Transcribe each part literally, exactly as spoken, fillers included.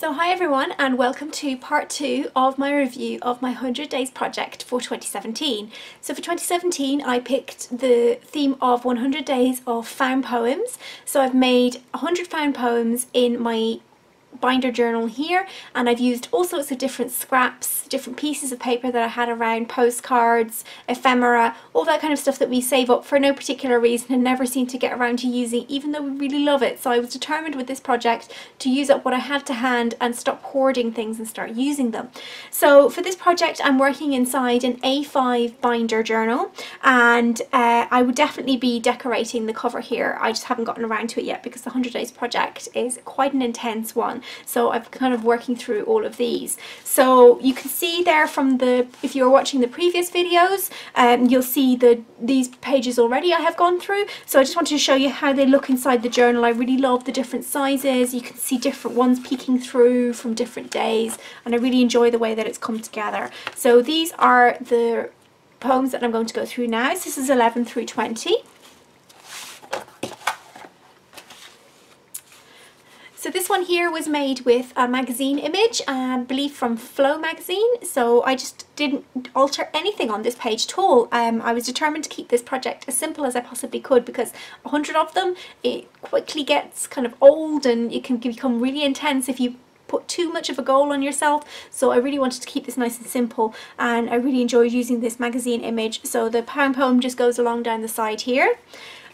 So hi everyone, and welcome to part two of my review of my one hundred days project for twenty seventeen. So for twenty seventeen I picked the theme of one hundred days of found poems. So I've made one hundred found poems in my binder journal here, and I've used all sorts of different scraps, different pieces of paper that I had around, postcards, ephemera, all that kind of stuff that we save up for no particular reason and never seem to get around to using, even though we really love it. So I was determined with this project to use up what I had to hand and stop hoarding things and start using them. So for this project I'm working inside an A five binder journal, and uh, I would definitely be decorating the cover here. I just haven't gotten around to it yet because the one hundred days project is quite an intense one. So I'm kind of working through all of these. So you can see there from the, if you were watching the previous videos, um, you'll see the these pages already I have gone through. So I just wanted to show you how they look inside the journal. I really love the different sizes. You can see different ones peeking through from different days, and I really enjoy the way that it's come together. So these are the poems that I'm going to go through now. So this is eleven through twenty. So this one here was made with a magazine image, I believe from Flow magazine, so I just didn't alter anything on this page at all. Um, I was determined to keep this project as simple as I possibly could, because a hundred of them, it quickly gets kind of old and it can become really intense if you put too much of a goal on yourself. So I really wanted to keep this nice and simple, and I really enjoyed using this magazine image. So the pound poem just goes along down the side here.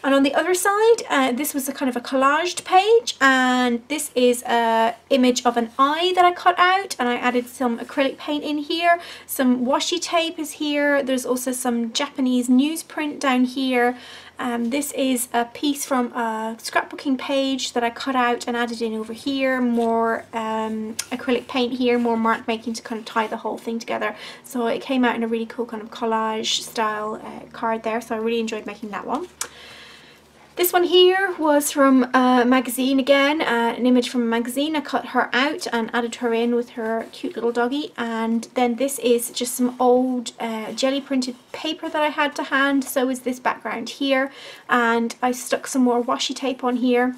And on the other side, uh, this was a kind of a collaged page, and this is an image of an eye that I cut out, and I added some acrylic paint in here, some washi tape is here, there's also some Japanese newsprint down here. Um, this is a piece from a scrapbooking page that I cut out and added in over here, more um, acrylic paint here, more mark making to kind of tie the whole thing together. So it came out in a really cool kind of collage style uh, card there, so I really enjoyed making that one. This one here was from a magazine again, uh, an image from a magazine. I cut her out and added her in with her cute little doggy. And then this is just some old uh, jelly printed paper that I had to hand, so is this background here. And I stuck some more washi tape on here.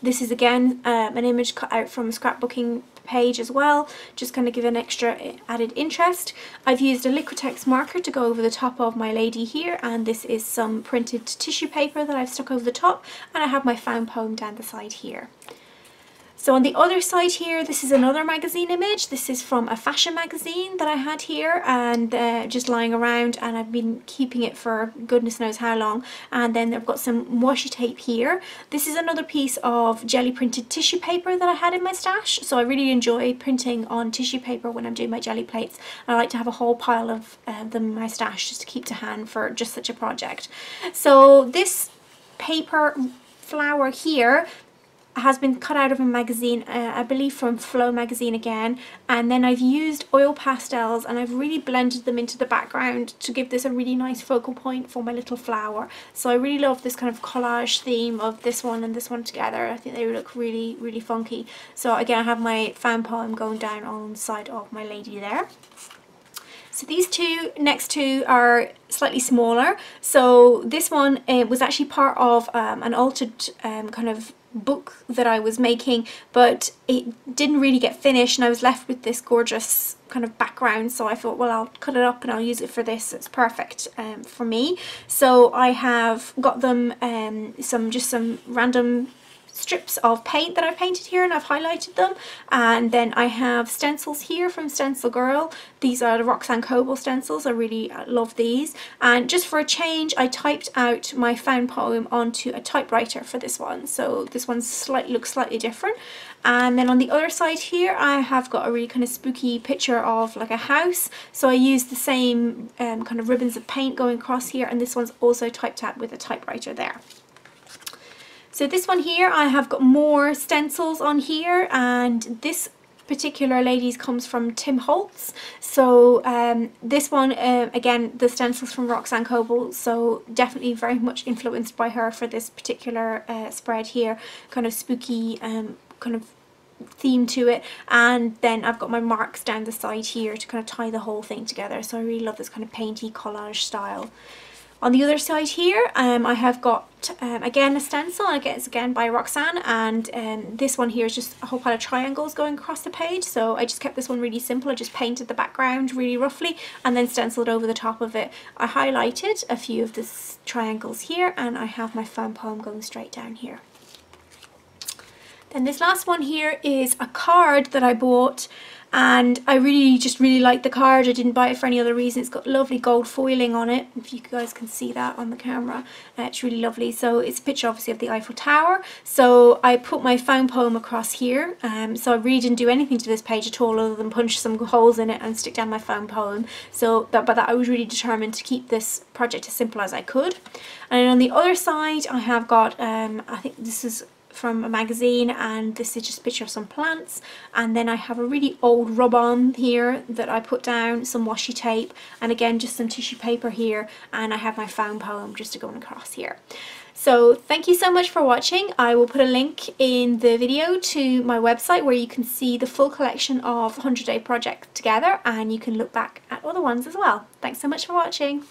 This is again um, an image cut out from a scrapbooking page as well, just kind of give an extra added interest. I've used a Liquitex marker to go over the top of my lady here, and this is some printed tissue paper that I've stuck over the top, and I have my found poem down the side here. So on the other side here, this is another magazine image. This is from a fashion magazine that I had here, and uh, just lying around, and I've been keeping it for goodness knows how long. And then I've got some washi tape here. This is another piece of jelly printed tissue paper that I had in my stash. So I really enjoy printing on tissue paper when I'm doing my jelly plates. I like to have a whole pile of uh, them in my stash just to keep to hand for just such a project. So this paper flower here has been cut out of a magazine, uh, I believe from Flow magazine again, and then I've used oil pastels and I've really blended them into the background to give this a really nice focal point for my little flower. So I really love this kind of collage theme of this one and this one together. I think they look really, really funky. So again, I have my fan poem going down on the side of my lady there. So these two next two are slightly smaller. So this one uh, was actually part of um, an altered um, kind of book that I was making, but it didn't really get finished, and I was left with this gorgeous kind of background. So I thought, well, I'll cut it up and I'll use it for this. It's perfect um, for me. So I have got them um, some just some random strips of paint that I've painted here, and I've highlighted them, and then I have stencils here from Stencil Girl. These are the Roxanne Coble stencils. I really love these, and just for a change I typed out my found poem onto a typewriter for this one, so this one slight, looks slightly different. And then on the other side here I have got a really kind of spooky picture of like a house, so I used the same um, kind of ribbons of paint going across here, and this one's also typed out with a typewriter there. So this one here, I have got more stencils on here, and this particular lady's comes from Tim Holtz. So um, this one, uh, again, the stencils from Roxanne Coble, so definitely very much influenced by her for this particular uh, spread here, kind of spooky um, kind of theme to it. And then I've got my marks down the side here to kind of tie the whole thing together. So I really love this kind of painty collage style. On the other side here, um, I have got, um, again, a stencil, and again, it's again by Roxanne, and um, this one here is just a whole pile of triangles going across the page, so I just kept this one really simple. I just painted the background really roughly and then stenciled over the top of it. I highlighted a few of the triangles here, and I have my fan palm going straight down here. Then this last one here is a card that I bought, and I really just really like the card. I didn't buy it for any other reason. It's got lovely gold foiling on it, if you guys can see that on the camera. Uh, it's really lovely. So it's a picture obviously of the Eiffel Tower. So I put my foam poem across here. Um, so I really didn't do anything to this page at all other than punch some holes in it and stick down my foam poem. So but by that I was really determined to keep this project as simple as I could. And on the other side I have got, um, I think this is from a magazine, and this is just a picture of some plants, and then I have a really old rub-on here that I put down, some washi tape, and again just some tissue paper here, and I have my foam poem just to go across here. So thank you so much for watching. I will put a link in the video to my website where you can see the full collection of one hundred day projects together, and you can look back at other ones as well. Thanks so much for watching.